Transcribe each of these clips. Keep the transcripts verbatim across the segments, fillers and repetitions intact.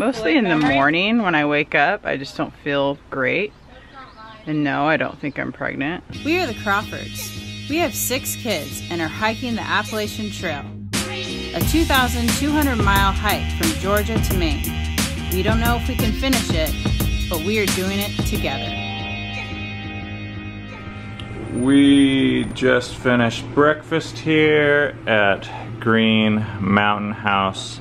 mostly in the morning when I wake up. I just don't feel great. And no, I don't think I'm pregnant. We are the Crawfords. We have six kids and are hiking the Appalachian Trail, a two thousand two hundred mile hike from Georgia to Maine. We don't know if we can finish it, but we are doing it together. We just finished breakfast here at Green Mountain House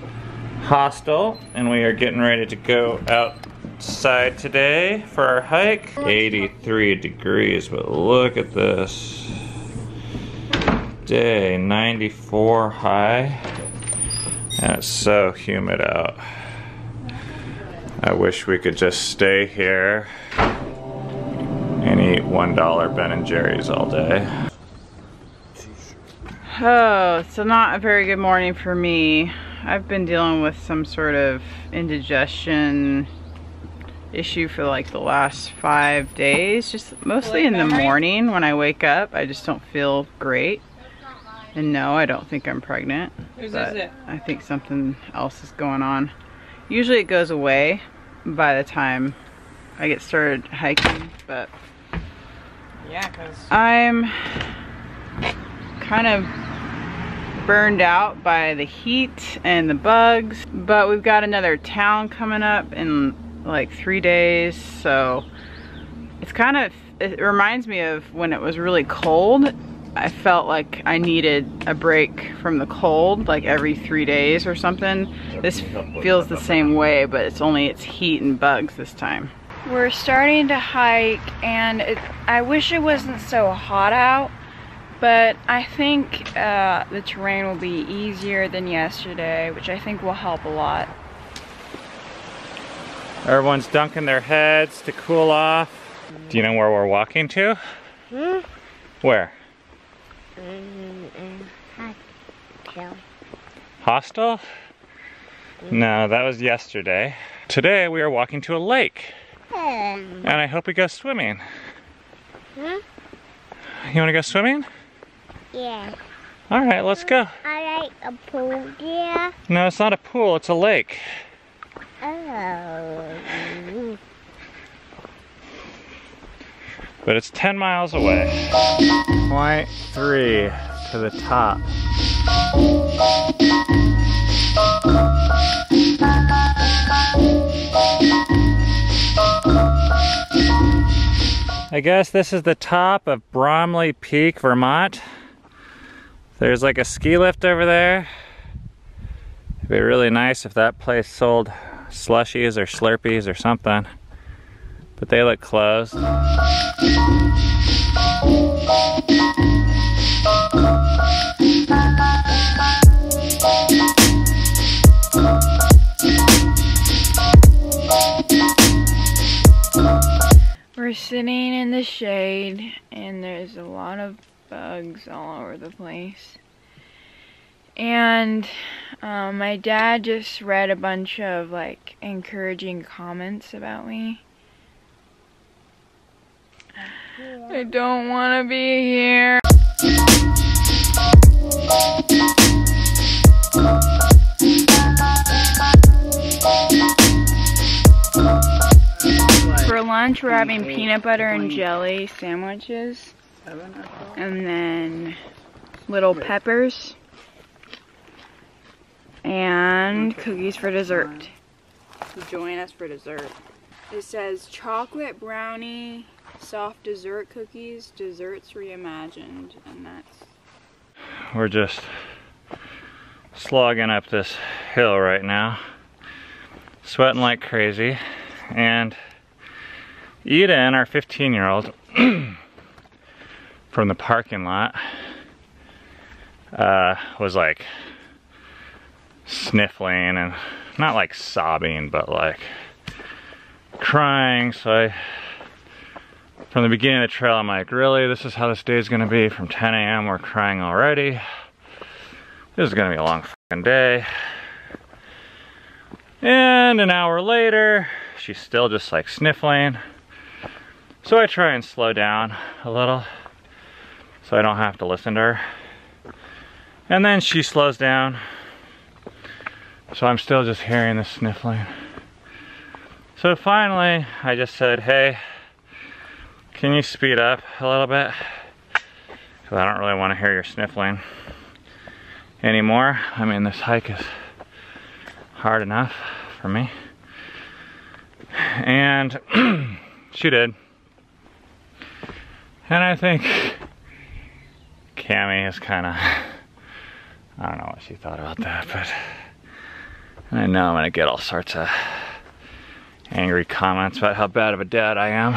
Hostel, and we are getting ready to go outside today for our hike. eighty-three degrees, but look at this day, ninety-four high, and it's so humid out. I wish we could just stay here and eat one dollar Ben and Jerry's all day. Oh, so not a very good morning for me. I've been dealing with some sort of indigestion issue for like the last five days, just mostly in the morning when I wake up. I just don't feel great. And no, I don't think I'm pregnant, but I think something else is going on. Usually it goes away by the time I get started hiking, but yeah, 'cause I'm kind of burned out by the heat and the bugs, but we've got another town coming up in like three days, so it's kind of, it reminds me of when it was really cold. I felt like I needed a break from the cold like every three days or something. This feels the same way, but it's only it's heat and bugs this time. We're starting to hike, and it, I wish it wasn't so hot out, but I think uh, the terrain will be easier than yesterday, which I think will help a lot. Everyone's dunking their heads to cool off. Do you know where we're walking to? Hmm? Where? Mm-hmm. Hostel. Hostel? Mm-hmm. No, that was yesterday. Today we are walking to a lake. Mm-hmm. And I hope we go swimming. Hmm? You want to go swimming? Yeah. All right, let's go. I like a pool there. No, it's not a pool, it's a lake. Oh. But it's ten miles away. Point three to the top. I guess this is the top of Bromley Peak, Vermont. There's like a ski lift over there. It'd be really nice if that place sold slushies or Slurpees or something, but they look closed. We're sitting in the shade, and there's a lot of bugs all over the place. And um, my dad just read a bunch of like encouraging comments about me. Yeah. I don't want to be here. For lunch, we're having peanut butter and jelly sandwiches, and then little peppers, and cookies for dessert. Join us for dessert. It says chocolate brownie, soft dessert cookies, desserts reimagined, and that's... We're just slogging up this hill right now, sweating like crazy, and Eden, our fifteen year old, from the parking lot, uh, was like sniffling and not like sobbing, but like crying. So I, from the beginning of the trail, I'm like, really, this is how this day is going to be? From ten A M we're crying already. This is going to be a long fucking day. And an hour later, she's still just like sniffling. So I try and slow down a little so I don't have to listen to her. And then she slows down. So I'm still just hearing the sniffling. So finally, I just said, hey, can you speed up a little bit? Because I don't really want to hear your sniffling anymore. I mean, this hike is hard enough for me. And she did. And I think Cammy is kind of, I don't know what she thought about that, but I know I'm going to get all sorts of angry comments about how bad of a dad I am.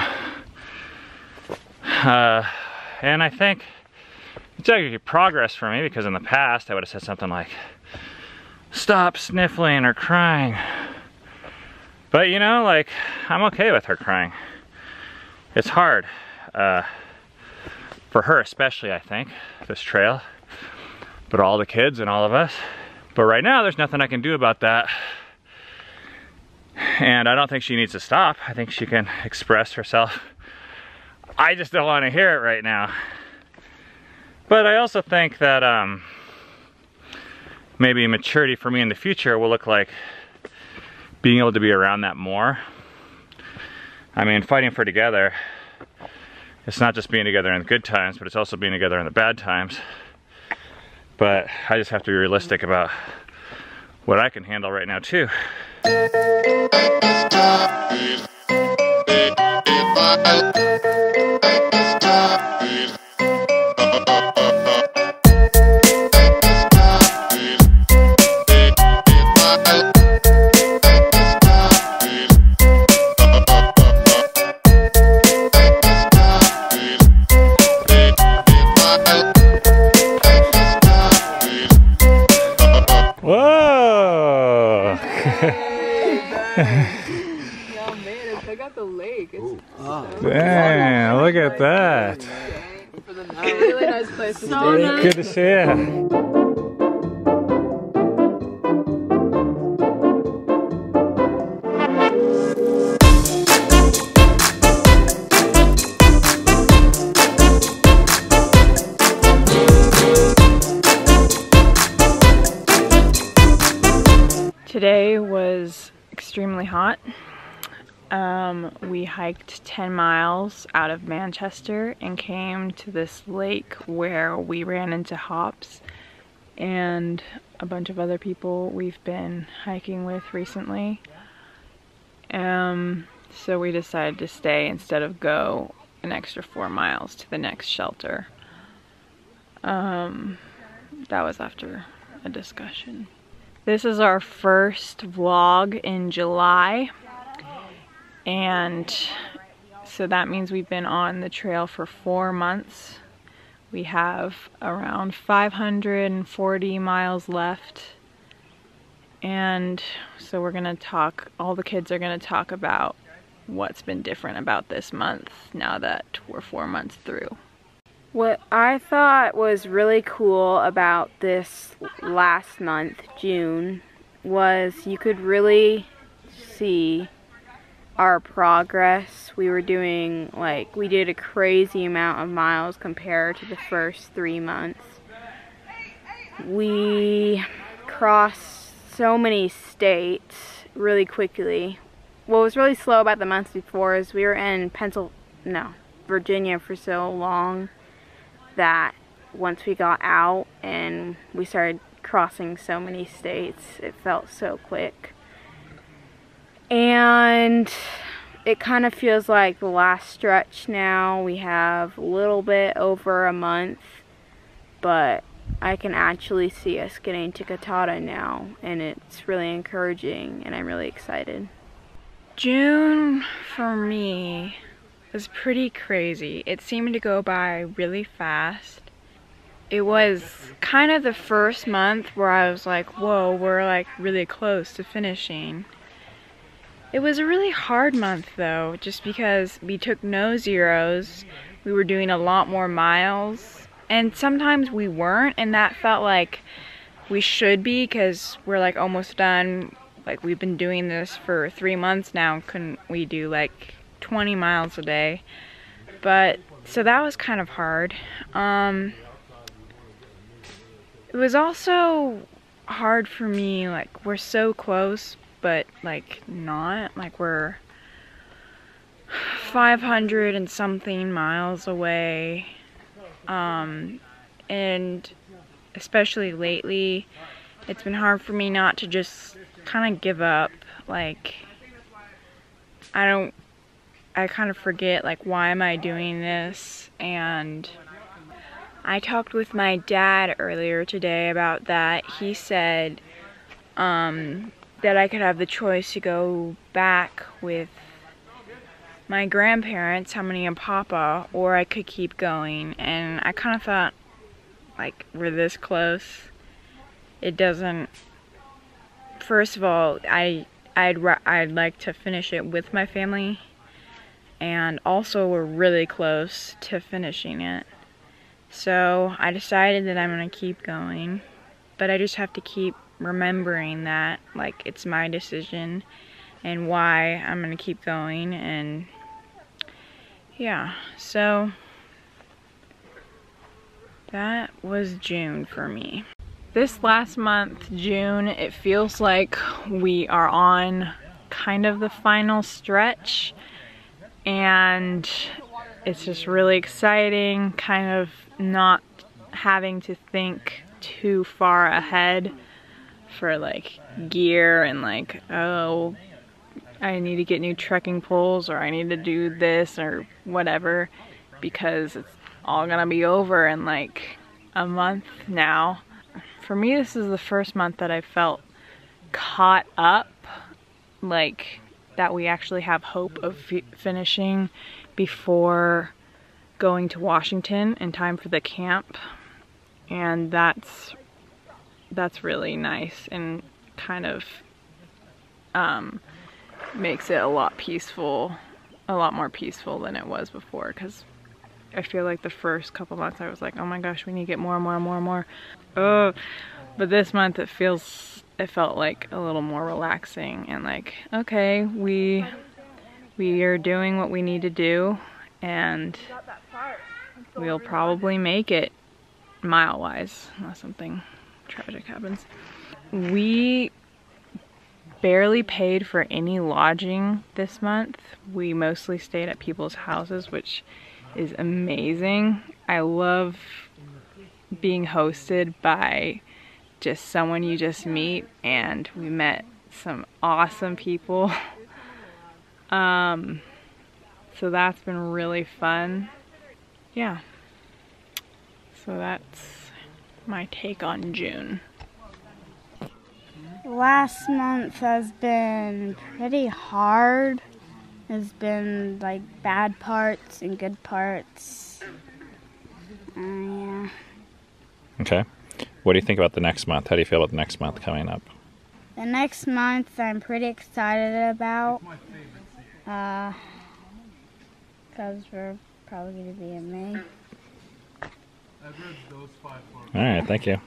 Uh, and I think it's actually progress for me, because in the past I would have said something like, stop sniffling or crying. But you know, like, I'm okay with her crying. It's hard, uh, for her especially, I think, this trail, but all the kids and all of us. But right now there's nothing I can do about that. And I don't think she needs to stop. I think she can express herself. I just don't want to hear it right now. But I also think that um, maybe maturity for me in the future will look like being able to be around that more. I mean, fighting for together, it's not just being together in the good times, but it's also being together in the bad times. But I just have to be realistic about what I can handle right now too. Damn, look at that. Really nice place to stay. Good to see you. Today was extremely hot. Um, we hiked ten miles out of Manchester and came to this lake where we ran into hops and a bunch of other people we've been hiking with recently. Um, so we decided to stay instead of go an extra four miles to the next shelter. Um, that was after a discussion. This is our first vlog in July. And so that means we've been on the trail for four months. We have around five hundred forty miles left. And so we're gonna talk, all the kids are gonna talk about what's been different about this month now that we're four months through. What I thought was really cool about this last month, June, was you could really see our progress. We were doing, like, we did a crazy amount of miles compared to the first three months. We crossed so many states really quickly. What was really slow about the months before is we were in Pennsylvania, no, Virginia for so long that once we got out and we started crossing so many states, it felt so quick. And it kind of feels like the last stretch now. We have a little bit over a month, but I can actually see us getting to Katahdin now, and it's really encouraging, and I'm really excited. June for me was pretty crazy. It seemed to go by really fast. It was kind of the first month where I was like, whoa, we're like really close to finishing. It was a really hard month though, just because we took no zeros, we were doing a lot more miles, and sometimes we weren't, and that felt like we should be because we're like almost done, like we've been doing this for three months now, couldn't we do like twenty miles a day? But, so that was kind of hard. Um, it was also hard for me, like we're so close, but like not, like we're five hundred and something miles away, um, and especially lately, it's been hard for me not to just kind of give up. Like, I don't, I kind of forget, like, why am I doing this? And I talked with my dad earlier today about that. He said um, that I could have the choice to go back with my grandparents, Mommy and Papa, or I could keep going. And I kind of thought, like, we're this close. It doesn't, first of all, I, I'd, I'd like to finish it with my family. And also, we're really close to finishing it. So I decided that I'm gonna keep going, but I just have to keep remembering that, like, it's my decision and why I'm gonna keep going. And yeah, so that was June for me. This last month, June, it feels like we are on kind of the final stretch, and it's just really exciting, kind of not having to think too far ahead for, like, gear and, like, oh, I need to get new trekking poles, or I need to do this or whatever, because it's all gonna be over in, like, a month now. For me, this is the first month that I felt caught up, like, that we actually have hope of f finishing before going to Washington in time for the camp, and that's that's really nice, and kind of um, makes it a lot peaceful, a lot more peaceful than it was before, because I feel like the first couple months I was like, oh my gosh, we need to get more and more and more and more. Oh, but this month it feels, it felt like a little more relaxing, and like, okay, we we are doing what we need to do, and we'll probably make it mile-wise, unless something tragic happens. We barely paid for any lodging this month. We mostly stayed at people's houses, which is amazing. I love being hosted by just someone you just meet, and we met some awesome people. Um, so that's been really fun. Yeah. So that's my take on June. Last month has been pretty hard. There's been, like, bad parts and good parts. Uh, yeah. Okay. What do you think about the next month? How do you feel about the next month coming up? The next month I'm pretty excited about, uh, because we're probably going to be in Maine. All right, thank you.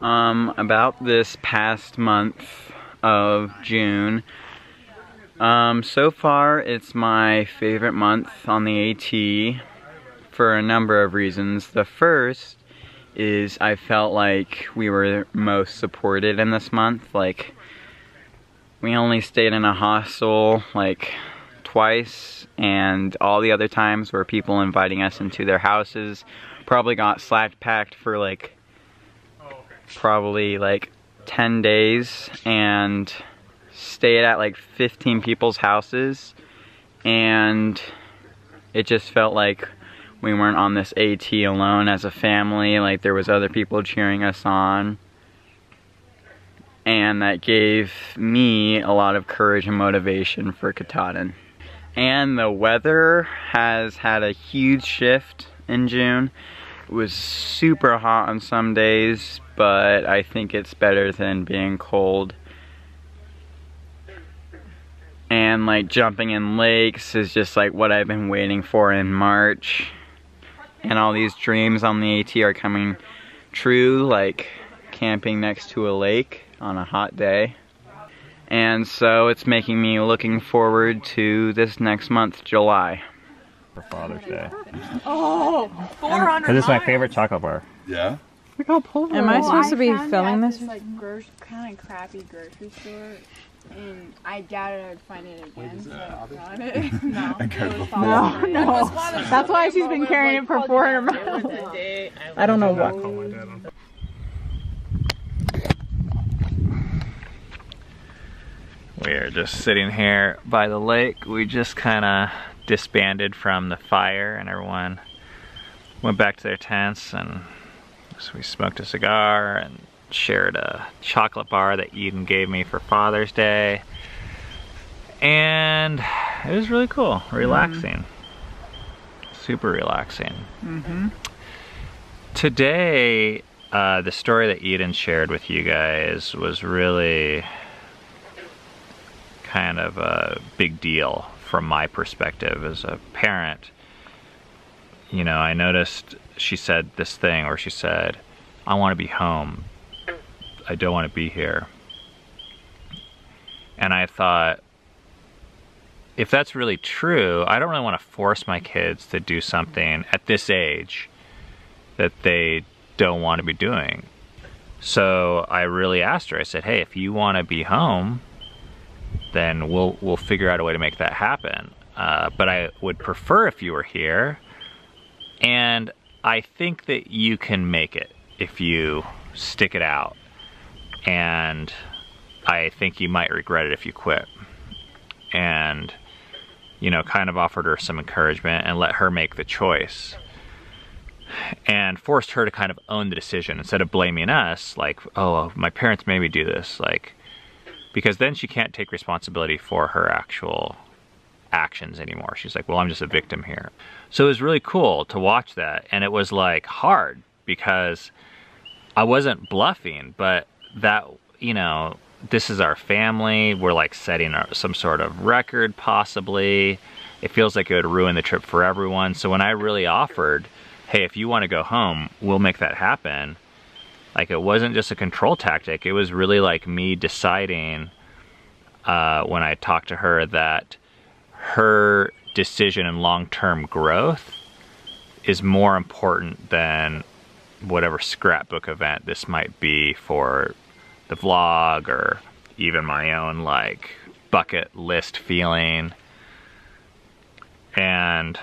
Um, about this past month of June, um, so far it's my favorite month on the A T for a number of reasons. The first is I felt like we were most supported in this month. Like, we only stayed in a hostel, like, twice, and all the other times were people inviting us into their houses. Probably got slack-packed for, like, probably like ten days, and stayed at like fifteen people's houses, and it just felt like we weren't on this A T alone as a family. Like, there was other people cheering us on, and that gave me a lot of courage and motivation for Katahdin. And the weather has had a huge shift in June. It was super hot on some days, but I think it's better than being cold. And, like, jumping in lakes is just, like, what I've been waiting for in March. And all these dreams on the A T are coming true, like camping next to a lake on a hot day. And so it's making me looking forward to this next month, July. for Father's Day. Oh, four hundred dollars. This is my favorite chocolate bar. Yeah? Look how pulverized. Am I supposed oh, to be I filming this? This like kind of crappy grocery store, and I doubted I would find it again. So I got it. No, it was no, no. That's why she's been carrying it for four hundred miles. I don't know what. We are just sitting here by the lake. We just kind of disbanded from the fire, and everyone went back to their tents, and so we smoked a cigar and shared a chocolate bar that Eden gave me for Father's Day. And it was really cool, relaxing. Mm-hmm. Super relaxing. Mm-hmm. Today, uh, the story that Eden shared with you guys was really kind of a big deal from my perspective as a parent. You know, I noticed she said this thing, or she said, I want to be home. I don't want to be here. And I thought, if that's really true, I don't really want to force my kids to do something at this age that they don't want to be doing. So I really asked her, I said, hey, if you want to be home, then we'll, we'll figure out a way to make that happen. Uh, but I would prefer if you were here. And I think that you can make it if you stick it out. And I think you might regret it if you quit. And, you know, kind of offered her some encouragement and let her make the choice. And forced her to kind of own the decision instead of blaming us, like, oh, my parents made me do this. Like, because then she can't take responsibility for her actual actions anymore. She's like, well, I'm just a victim here. So it was really cool to watch that, and it was like hard because I wasn't bluffing, but that, you know, this is our family. We're like setting some sort of record possibly. It feels like it would ruin the trip for everyone. So when I really offered, hey, if you want to go home, we'll make that happen. Like, it wasn't just a control tactic. It was really like me deciding uh, when I talked to her that her decision and long-term growth is more important than whatever scrapbook event this might be for the vlog, or even my own like bucket list feeling. And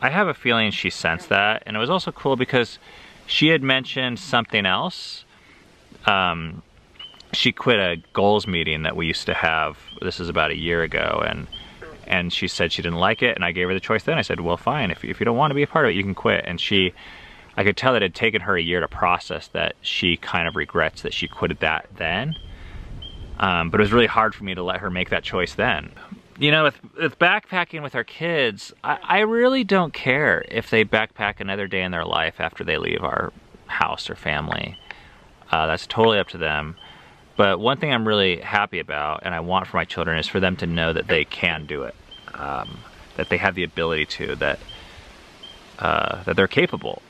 I have a feeling she sensed that. And it was also cool because she had mentioned something else. Um, she quit a goals meeting that we used to have. This is about a year ago, and And she said she didn't like it, and I gave her the choice then. I said, well, fine, if, if you don't want to be a part of it, you can quit. And she, I could tell that it had taken her a year to process that she kind of regrets that she quitted that then. Um, but it was really hard for me to let her make that choice then. You know, with, with backpacking with our kids, I, I really don't care if they backpack another day in their life after they leave our house or family. Uh, that's totally up to them. But one thing I'm really happy about, and I want for my children, is for them to know that they can do it, um, that they have the ability to, that uh, that they're capable.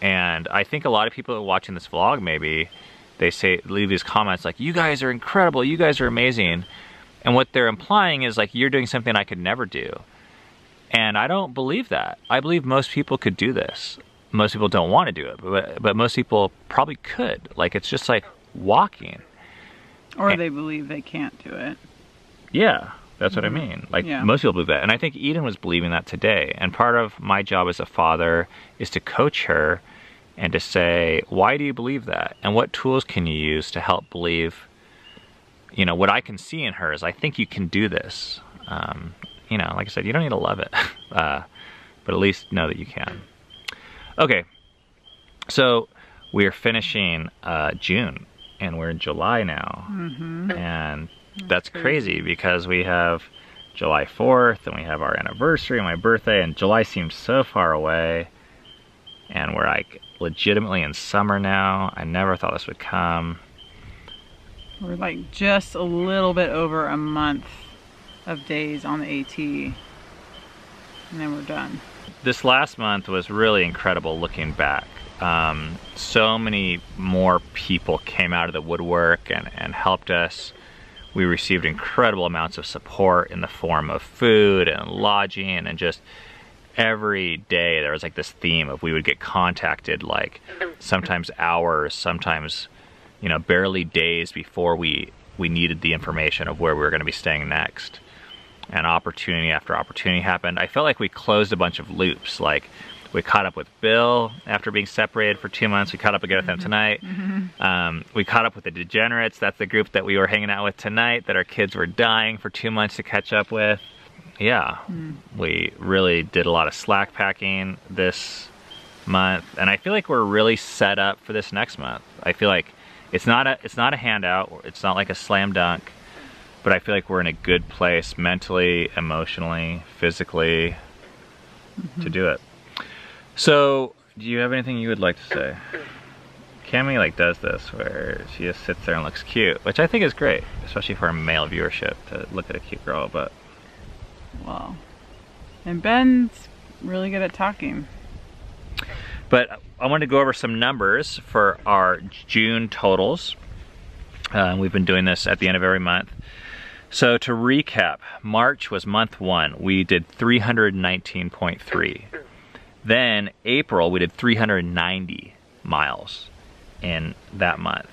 And I think a lot of people watching this vlog, maybe they say, leave these comments like, "You guys are incredible. You guys are amazing," and what they're implying is like, "You're doing something I could never do," and I don't believe that. I believe most people could do this. Most people don't want to do it, but but most people probably could. Like, it's just like walking. Or they believe they can't do it. Yeah, that's what I mean. Like, yeah. Most people believe that. And I think Eden was believing that today. And part of my job as a father is to coach her and to say, why do you believe that? And what tools can you use to help believe, you know, what I can see in her is, I think you can do this. Um, you know, like I said, you don't need to love it. Uh, but at least know that you can. Okay, so we are finishing uh, June. And we're in July now, mm-hmm. and that's crazy because we have July fourth, and we have our anniversary and my birthday, and July seems so far away, and we're like legitimately in summer now. I never thought this would come. We're like just a little bit over a month of days on the A T, and then we're done. This last month was really incredible looking back. Um, so many more people came out of the woodwork and, and helped us. We received incredible amounts of support in the form of food and lodging and just every day there was like this theme of we would get contacted like sometimes hours, sometimes, you know, barely days before we, we needed the information of where we were going to be staying next. And opportunity after opportunity happened. I felt like we closed a bunch of loops. Like we caught up with Bill after being separated for two months. We caught up again with them tonight. Mm-hmm. um, we caught up with the Degenerates. That's the group that we were hanging out with tonight that our kids were dying for two months to catch up with. Yeah, mm. we really did a lot of slack packing this month. And I feel like we're really set up for this next month. I feel like it's not a, it's not a handout. It's not like a slam dunk. But I feel like we're in a good place mentally, emotionally, physically mm-hmm. to do it. So, do you have anything you would like to say? Cammy like does this where she just sits there and looks cute, which I think is great, especially for our male viewership to look at a cute girl, but wow. And Ben's really good at talking. But I want to go over some numbers for our June totals. Uh, we've been doing this at the end of every month. So to recap, March was month one. We did three hundred nineteen point three. Then April, we did three hundred ninety miles in that month.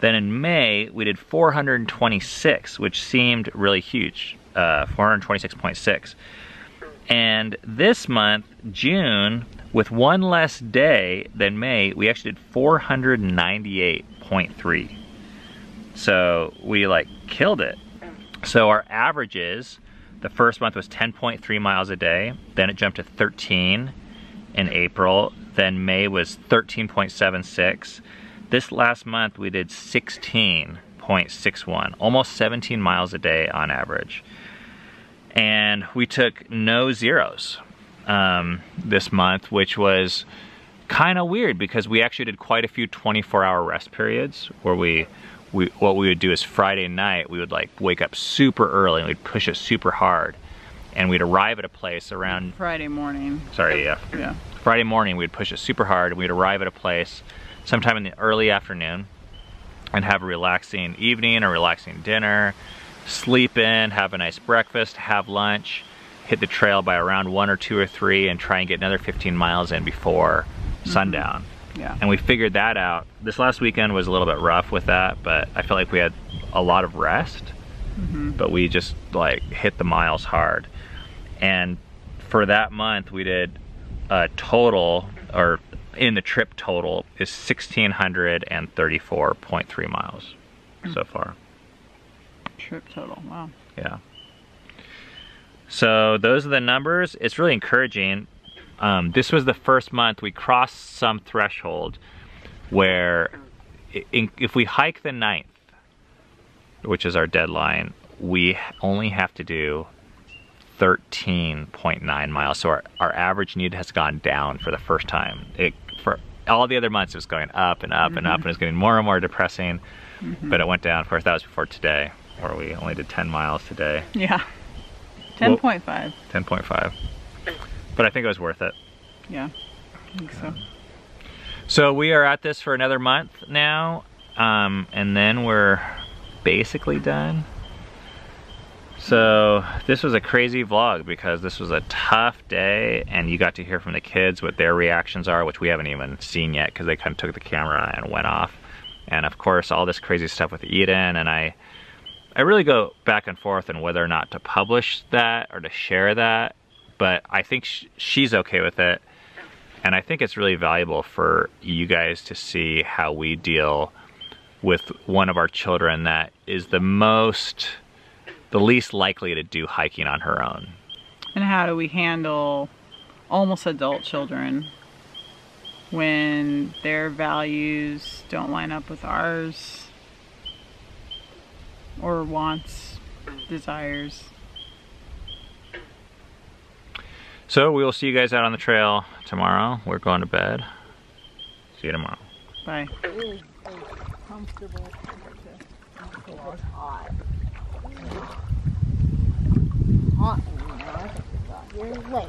Then in May, we did four hundred twenty-six, which seemed really huge, uh, four hundred twenty-six point six. And this month, June, with one less day than May, we actually did four hundred ninety-eight point three. So we like killed it. So our averages, the first month was ten point three miles a day, then it jumped to thirteen in April, then May was thirteen point seven six. This last month we did sixteen point six one, almost seventeen miles a day on average. And we took no zeros um, this month, which was kind of weird because we actually did quite a few twenty-four hour rest periods where we We, what we would do is Friday night, we would like wake up super early and we'd push it super hard. And we'd arrive at a place around... Friday morning. Sorry, yeah. Yeah. Friday morning, we'd push it super hard and we'd arrive at a place sometime in the early afternoon and have a relaxing evening or relaxing dinner, sleep in, have a nice breakfast, have lunch, hit the trail by around one or two or three and try and get another fifteen miles in before mm-hmm. sundown. Yeah. And we figured that out. This last weekend was a little bit rough with that, but I felt like we had a lot of rest, mm-hmm. but we just like hit the miles hard. And for that month we did a total, or in the trip total, is one thousand six hundred thirty-four point three miles so far. Trip total, wow. Yeah. So those are the numbers. It's really encouraging. Um, this was the first month we crossed some threshold where in, if we hike the ninth, which is our deadline, we only have to do thirteen point nine miles. So our, our average need has gone down for the first time. It, for all the other months, it was going up and up mm-hmm. and up, and it was getting more and more depressing, mm-hmm. but it went down. Of course, that was before today, where we only did ten miles today. Yeah, ten point five. Well, ten point five. But I think it was worth it. Yeah, I think so. So we are at this for another month now, um, and then we're basically done. So this was a crazy vlog because this was a tough day, and you got to hear from the kids what their reactions are, which we haven't even seen yet because they kind of took the camera and went off. And of course, all this crazy stuff with Eden, and I, I really go back and forth on whether or not to publish that or to share that. But I think sh she's okay with it. And I think it's really valuable for you guys to see how we deal with one of our children that is the most, the least likely to do hiking on her own. And how do we handle almost adult children when their values don't line up with ours or wants, desires. So we will see you guys out on the trail tomorrow. We're going to bed. See you tomorrow. Bye. It was comfortable. It was hot. Hot. You're late.